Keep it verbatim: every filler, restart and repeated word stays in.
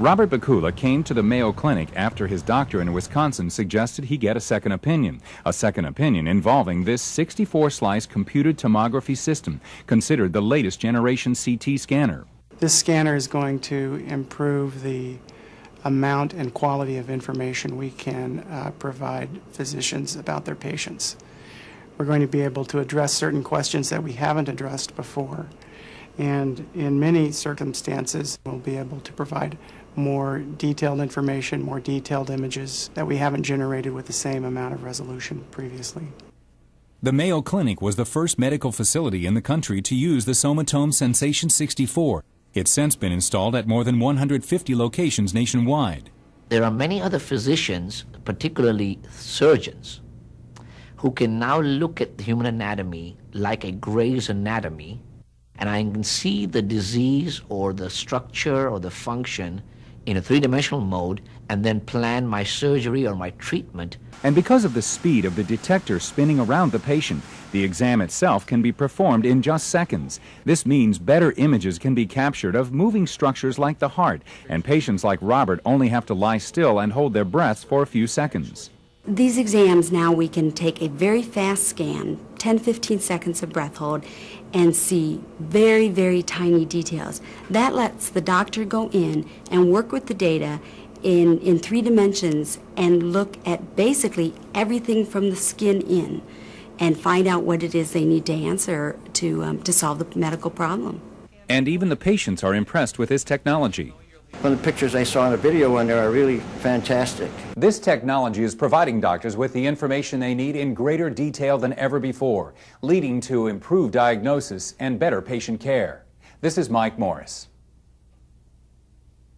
Robert Bakula came to the Mayo Clinic after his doctor in Wisconsin suggested he get a second opinion, a second opinion involving this sixty-four slice computed tomography system, considered the latest generation C T scanner. This scanner is going to improve the amount and quality of information we can uh, provide physicians about their patients. We're going to be able to address certain questions that we haven't addressed before. And in many circumstances, we'll be able to provide more detailed information, more detailed images that we haven't generated with the same amount of resolution previously. The Mayo Clinic was the first medical facility in the country to use the Somatom Sensation sixty-four. It's since been installed at more than one hundred fifty locations nationwide. There are many other physicians, particularly surgeons, who can now look at the human anatomy like a Gray's Anatomy, and I can see the disease or the structure or the function in a three-dimensional mode and then plan my surgery or my treatment. And because of the speed of the detector spinning around the patient, the exam itself can be performed in just seconds. This means better images can be captured of moving structures like the heart, and patients like Robert only have to lie still and hold their breaths for a few seconds. These exams now, we can take a very fast scan, ten to fifteen seconds of breath hold, and see very, very tiny details. That lets the doctor go in and work with the data in, in three dimensions and look at basically everything from the skin in and find out what it is they need to answer to, um, to solve the medical problem. And even the patients are impressed with this technology. From the pictures I saw in the video in there are really fantastic. This technology is providing doctors with the information they need in greater detail than ever before, leading to improved diagnosis and better patient care. This is Mike Morris.